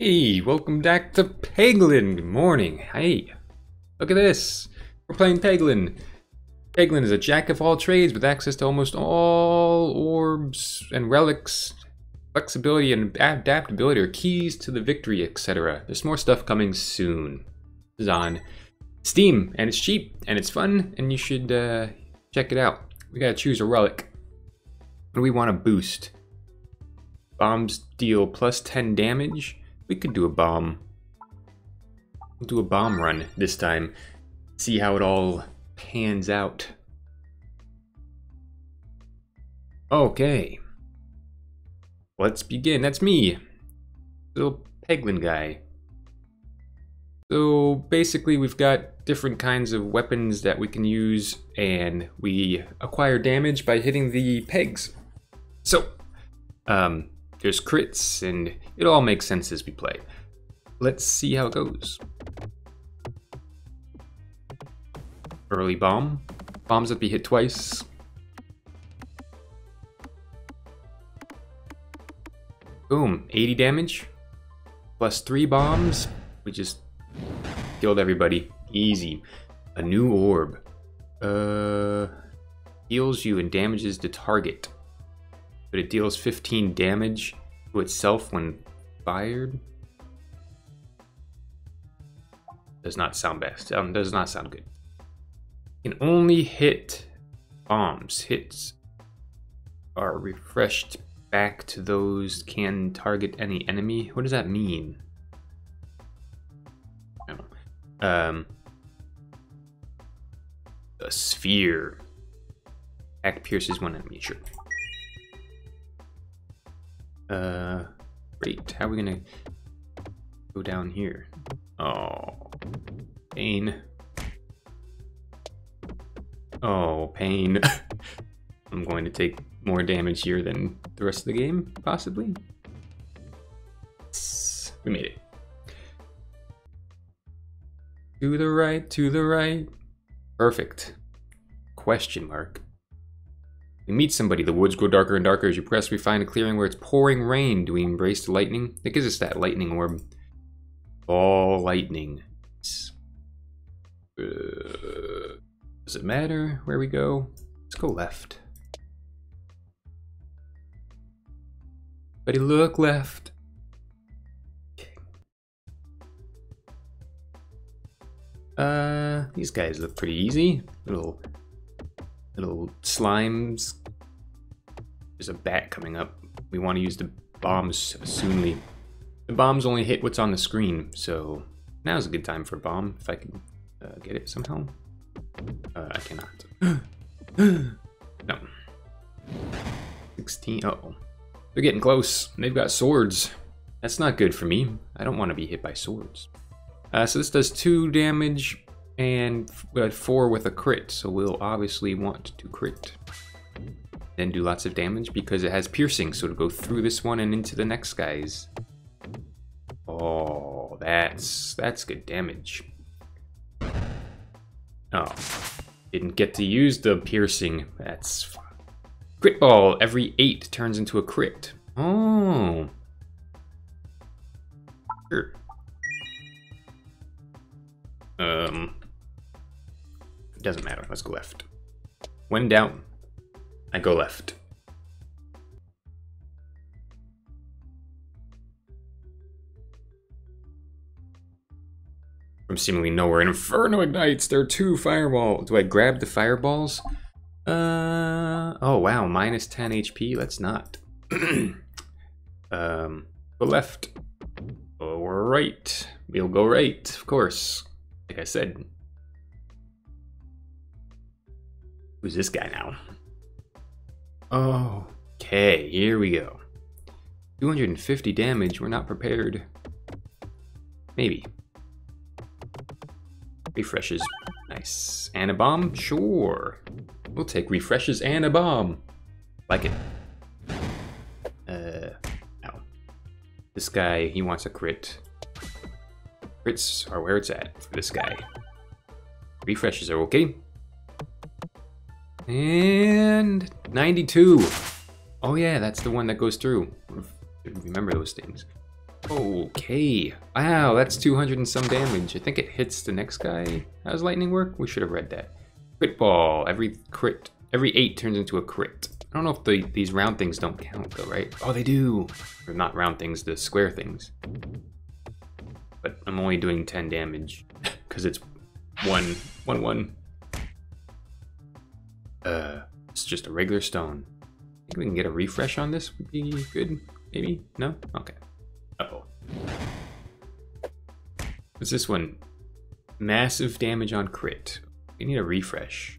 Hey, welcome back to Peglin. Good morning. Hey, look at this. We're playing Peglin. Peglin is a jack of all trades with access to almost all orbs and relics. Flexibility and adaptability are keys to the victory, etc. There's more stuff coming soon. This is on Steam, and it's cheap, and it's fun, and you should check it out. We gotta choose a relic. What do we want to boost? Bombs deal plus 10 damage. We could do a bomb. We'll do a bomb run this time. See how it all pans out. Okay. Let's begin. That's me. Little Peglin guy. So basically we've got different kinds of weapons that we can use, and we acquire damage by hitting the pegs. So, there's crits, and it all makes sense as we play. Let's see how it goes. Early bomb. Bombs that be hit twice. Boom, 80 damage. Plus 3 bombs. We just killed everybody. Easy. A new orb. Heals you and damages the target. But it deals 15 damage to itself when fired. Does not sound best. Does not sound good. Can only hit bombs. Hits are refreshed back to those can target any enemy. What does that mean? I don't know. A sphere. Attack pierces one enemy. Sure. Great. How are we gonna go down here? Oh, pain. Oh, pain. I'm going to take more damage here than the rest of the game, possibly. We made it. To the right, to the right. Perfect. Question mark. We meet somebody. The woods grow darker and darker as you press. We find a clearing where it's pouring rain. Do we embrace the lightning? It gives us that lightning orb. All lightning. Does it matter where we go? Let's go left. Buddy, look left. These guys look pretty easy. Little slimes. There's a bat coming up. We want to use the bombs soonly. The bombs only hit what's on the screen, so now's a good time for a bomb, if I can get it somehow. I cannot. No. 16, uh-oh. They're getting close. They've got swords. That's not good for me. I don't want to be hit by swords. So this does 2 damage. And 4 with a crit, so we'll obviously want to crit. Then do lots of damage because it has piercing, so it'll go through this one and into the next guys. Oh, that's good damage. Oh, didn't get to use the piercing. That's fine. Crit ball every 8 turns into a crit. Oh, sure. Doesn't matter. Let's go left. When down, I go left. From seemingly nowhere, an inferno ignites. There are 2 fireballs. Do I grab the fireballs? Oh wow, minus 10 HP. Let's not. Go left. Go right. We'll go right, of course. Like I said. Who's this guy now? Oh, okay, here we go. 250 damage, we're not prepared. Maybe. Refreshes, nice. And a bomb, sure. We'll take refreshes and a bomb. Like it. Ow. This guy, he wants a crit. Crits are where it's at for this guy. Refreshes are okay. And 92. Oh yeah, that's the one that goes through. Remember those things. Okay. Wow, that's 200 and some damage. I think it hits the next guy. How does lightning work? We should have read that. Crit ball. Every 8 turns into a crit. I don't know if these round things don't count though, right? Oh, they do. They're not round things, the square things. But I'm only doing 10 damage because it's one. It's just a regular stone. I think we can get a refresh on this would be good, maybe? No? Okay. Uh-oh. What's this one? Massive damage on crit. We need a refresh.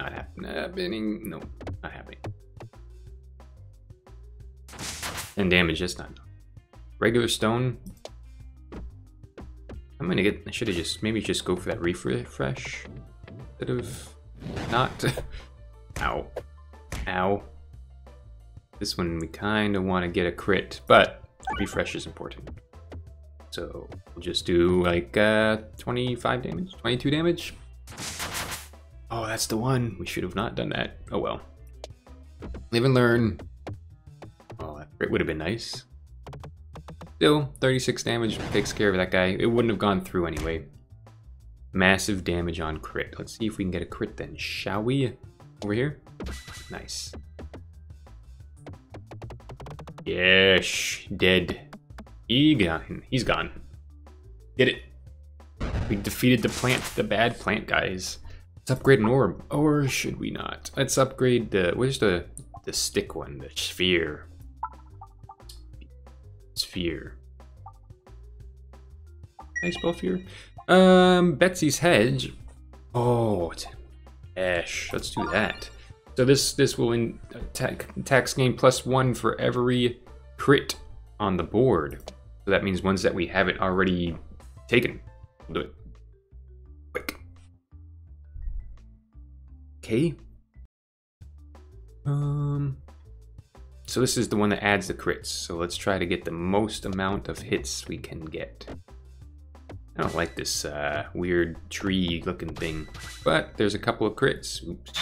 Not happening. No, not happening. 10 damage, that's not enough. Regular stone. I'm gonna get, I should have just, maybe just go for that refresh. Instead of not. Ow. Ow. This one we kind of want to get a crit, but refresh is important. So we'll just do like 25 damage, 22 damage. Oh, that's the one. We should have not done that. Oh well. Live and learn. Oh, that crit would have been nice. Still, 36 damage takes care of that guy. It wouldn't have gone through anyway. Massive damage on crit. Let's see if we can get a crit then, shall we? Over here? Nice. Yes, dead. He's gone. Get it. We defeated the plant, the bad plant guys. Let's upgrade an orb, or should we not? Let's upgrade the, where's the stick one? The sphere. Sphere. Can I spell fear? Betsy's hedge. Oh, it's ash. Let's do that. So this will tax gain +1 for every crit on the board. So that means ones that we haven't already taken. We'll do it. Quick. Okay. So this is the one that adds the crits. So let's try to get the most amount of hits we can get. I don't like this weird tree looking thing, but there's a couple of crits. Oops.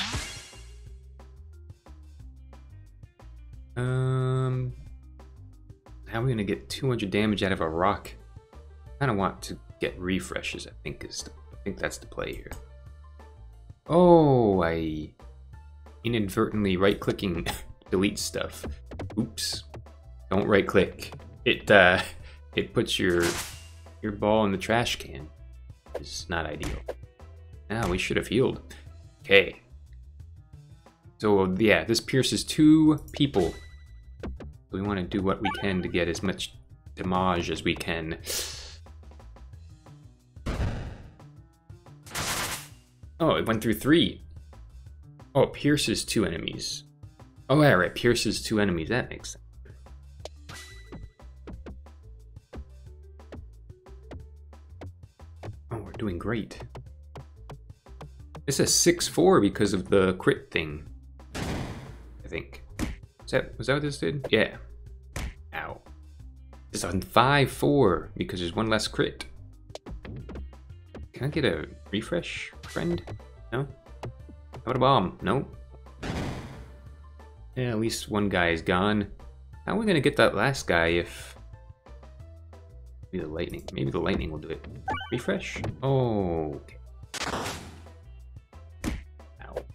How are we gonna get 200 damage out of a rock? I kinda want to get refreshes, I think I think that's the play here. Oh, I inadvertently right-clicking deletes stuff. Oops. Don't right-click. It puts your ball in the trash can. It's not ideal. Ah, we should have healed. Okay. So yeah, this pierces 2 people. We want to do what we can to get as much damage as we can. Oh, it went through 3. Oh, it pierces 2 enemies. Oh, yeah, right, pierces 2 enemies. That makes sense. Oh, we're doing great. This is 6-4 because of the crit thing. I think. Was that what this did? Yeah. Ow. It's on 5-4 because there's one less crit. Can I get a refresh, friend? No? How about a bomb? No. Yeah, at least one guy is gone. How are we gonna get that last guy if maybe the lightning. Maybe the lightning will do it. Refresh? Oh, okay. Ow.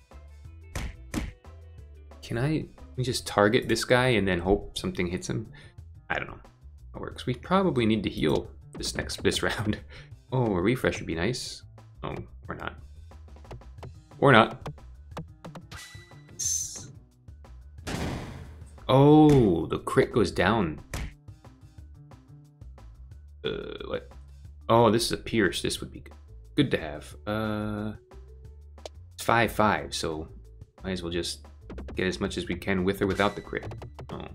Can I just target this guy and then hope something hits him? I don't know. That works. We probably need to heal this round. Oh, a refresh would be nice. Oh, or not. Or not. It's... Oh, the crit goes down. What? Oh, this is a pierce. This would be good to have. It's 5-5, so might as well just get as much as we can with or without the crit. Oh.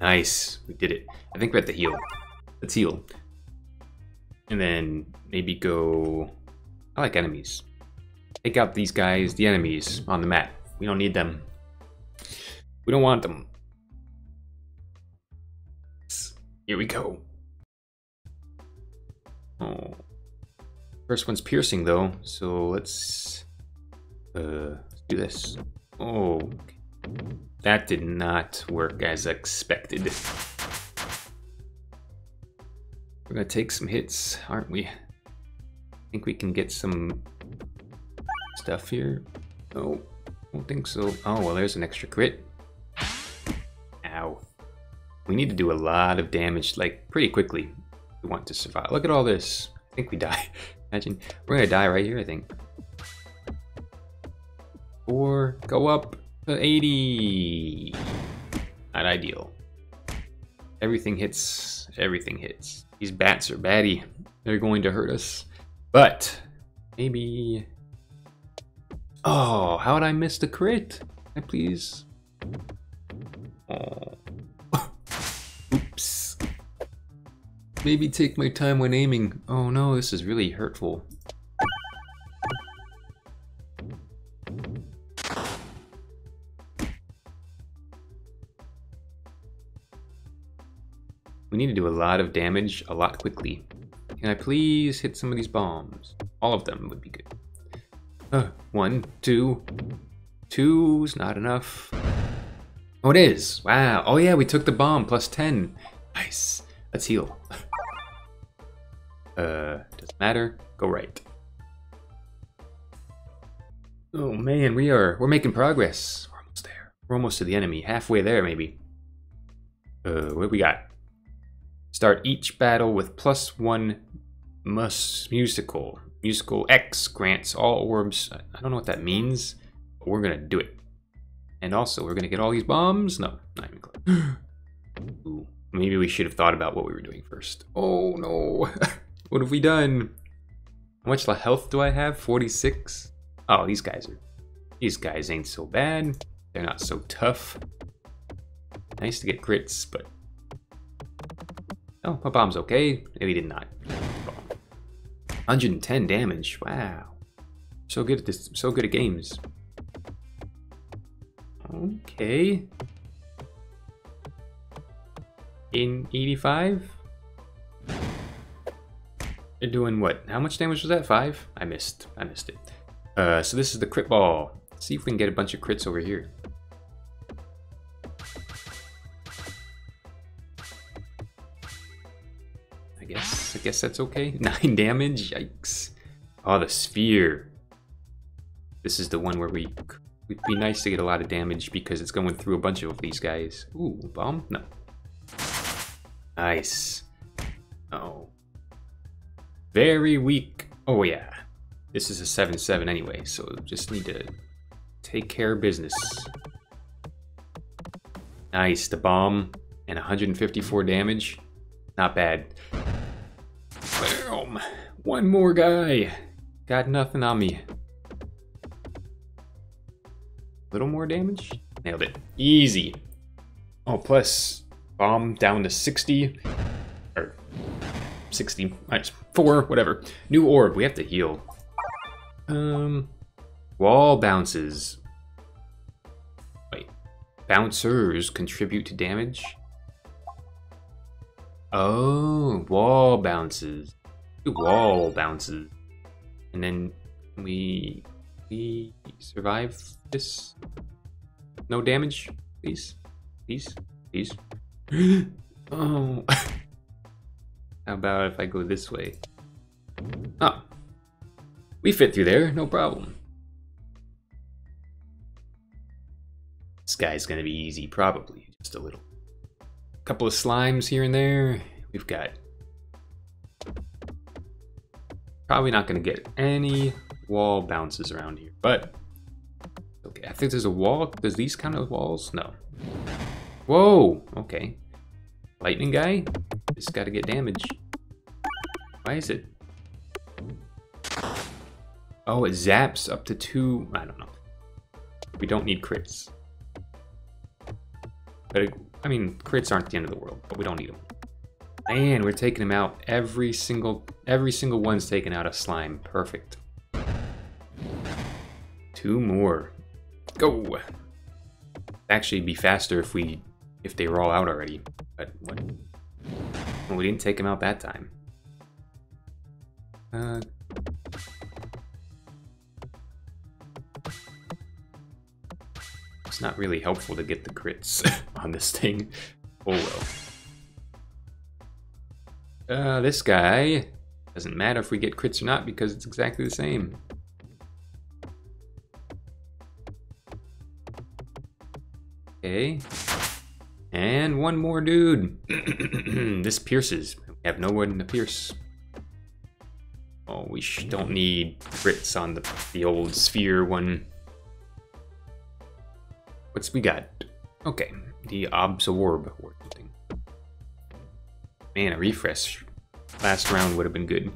Nice, we did it. I think we're at the heal. Let's heal. And then maybe go, I like enemies. Take out these guys, the enemies on the map. We don't need them. We don't want them. Here we go. Oh. First one's piercing though, so let's do this. Oh, That did not work as expected. We're gonna take some hits, aren't we? I think we can get some stuff here. Oh, I don't think so. Oh, well, there's an extra crit. Ow. We need to do a lot of damage, like, pretty quickly. We want to survive. Look at all this. I think we die. Imagine. We're gonna die right here, I think. Or go up to 80. Not ideal. Everything hits. Everything hits. These bats are baddie. They're going to hurt us. But maybe... Oh, how did I miss the crit? Can I please? Oh. Oops. Maybe take my time when aiming. Oh no, this is really hurtful. We need to do a lot of damage, a lot quickly. Can I please hit some of these bombs? All of them would be good. One, two. Two's not enough. Oh, it is. Wow. Oh, yeah, we took the bomb. Plus 10. Nice. Let's heal. Doesn't matter. Go right. Oh, man. We're making progress. We're almost there. We're almost to the enemy. Halfway there, maybe. What we got? Start each battle with +1 musical. Musical X grants all orbs. I don't know what that means, but we're gonna do it. And also, we're gonna get all these bombs. No, not even close. Ooh, maybe we should have thought about what we were doing first. Oh no, what have we done? How much health do I have? 46. Oh, these guys ain't so bad. They're not so tough. Nice to get crits, but oh, my bomb's okay. Maybe did not. 110 damage. Wow. So good at this. So good at games. Okay. In 85? They're doing what? How much damage was that? 5? I missed it. So this is the crit ball. Let's see if we can get a bunch of crits over here. I guess that's okay. 9 damage, yikes. Oh, the sphere. This is the one where we... It'd be nice to get a lot of damage because it's going through a bunch of these guys. Ooh, bomb? No. Nice. Oh. Very weak. Oh, yeah. This is a 7-7 anyway, so just need to take care of business. Nice, the bomb. And 154 damage. Not bad. Boom! One more guy. Got nothing on me. Little more damage. Nailed it. Easy. Oh, plus bomb down to 60 or 60 minus 4, whatever. New orb. We have to heal. Wall bounces. Wait, bouncers contribute to damage. Oh, wall bounces. Wall bounces. And then we survive this. No damage. Please. Please. Please. Oh. How about if I go this way? Oh. We fit through there, no problem. This guy's gonna be easy, probably. Just a little. Couple of slimes here and there. We've got probably not going to get any wall bounces around here, but okay. I think there's a wall. Does these count as walls? No. Whoa. Okay. Lightning guy. Just got to get damage. Why is it? Oh, it zaps up to 2. I don't know. We don't need crits. But it, I mean, crits aren't the end of the world, but we don't need them. Man, we're taking them out. Every single one's taken out of slime. Perfect. 2 more. Go. Actually, it'd be faster if they were all out already. But what? Well, we didn't take them out that time. It's not really helpful to get the crits on this thing. Oh well. This guy, doesn't matter if we get crits or not because it's exactly the same. Okay. And one more dude. This pierces. We have no one to pierce. Oh, we don't need crits on the old sphere one. What's we got? Okay, the absorb or something. Man, a refresh last round would have been good.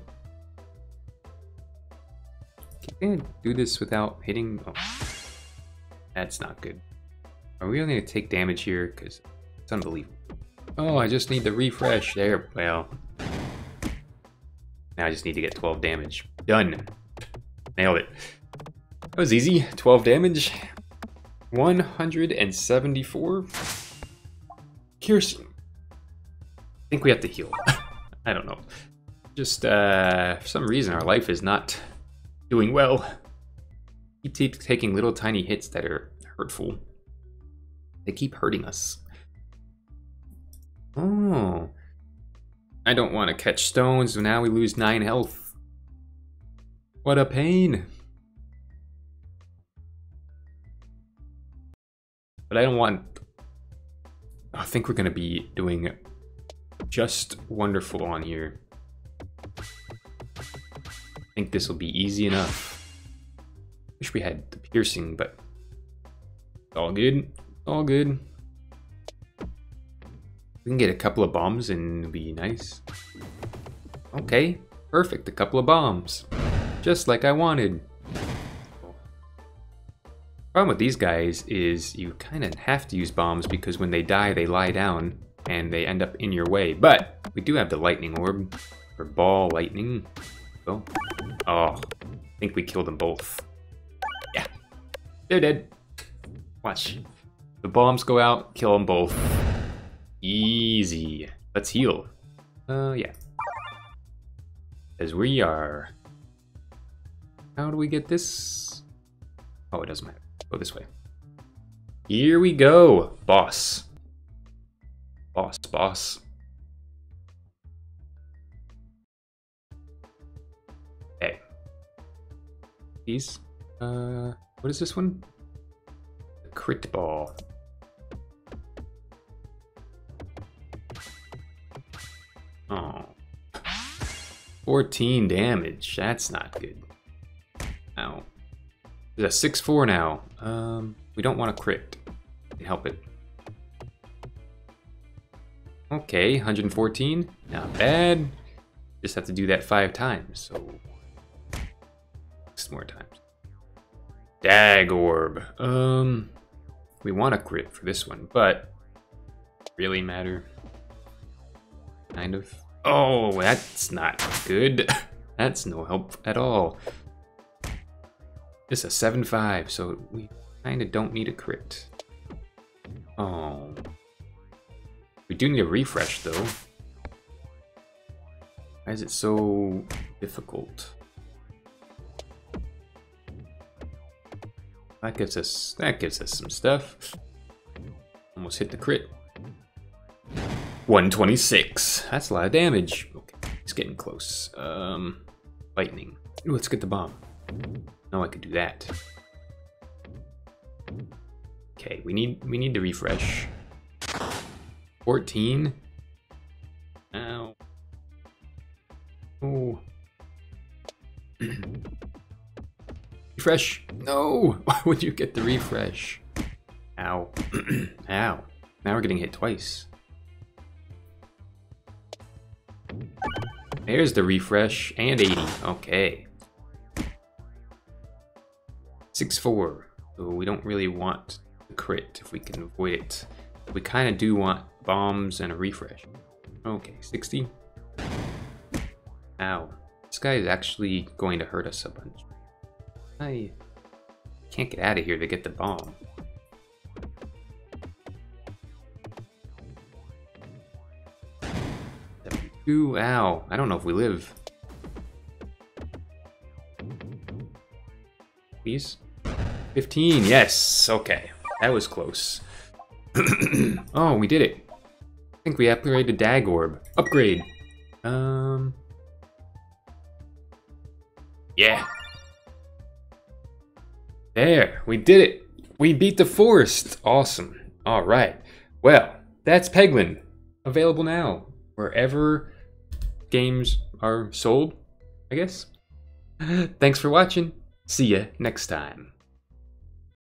Can we do this without hitting? Oh, that's not good. Are we only gonna take damage here? Because it's unbelievable. Oh, I just need the refresh there. Well, now I just need to get 12 damage. Done. Nailed it. That was easy. 12 damage. 174. Piercing. I think we have to heal. I don't know. Just, for some reason, our life is not doing well. We keep taking little tiny hits that are hurtful. They keep hurting us. Oh. I don't want to catch stones, so now we lose 9 health. What a pain. But I don't want... I think we're going to be doing just wonderful on here. I think this will be easy enough. Wish we had the piercing, but... it's all good. All good. We can get a couple of bombs and it'll be nice. Okay, perfect. A couple of bombs. Just like I wanted. The problem with these guys is you kind of have to use bombs because when they die, they lie down and they end up in your way. But we do have the lightning orb or ball lightning. Oh, I think we killed them both. Yeah, they're dead. Watch. The bombs go out, kill them both. Easy. Let's heal. Yeah. As we are. How do we get this? Oh, it doesn't matter. Go this way. Here we go, boss. Boss, boss. Hey. These. What is this one? The crit ball. Oh. 14 damage. That's not good. Ow. There's a 6-4 now. We don't want to crit. Help it. Okay, 114. Not bad. Just have to do that 5 times. So 6 more times. Dag orb. We want to crit for this one, but really matter. Kind of. Oh, that's not good. That's no help at all. This is a 7-5, so we kind of don't need a crit. Oh. We do need a refresh, though. Why is it so difficult? That gives us some stuff. Almost hit the crit. 126. That's a lot of damage. Okay, it's getting close. Lightning. Ooh, let's get the bomb. No, I could do that. Okay, we need to refresh. 14. Ow. Oh. Refresh. No. Why would you get the refresh? Ow. Ow. Now we're getting hit twice. There's the refresh and 80. Okay. 6-4, so we don't really want the crit if we can avoid it. We kind of do want bombs and a refresh. Okay, 60. Ow. This guy is actually going to hurt us a bunch. I can't get out of here to get the bomb. Ooh, ow. I don't know if we live. Please. 15, yes, okay. That was close. Oh, we did it. I think we upgraded Dag Orb. Upgrade. Yeah. There, we did it. We beat the forest. Awesome. All right. Well, that's Peglin. Available now wherever games are sold, I guess. Thanks for watching. See ya next time.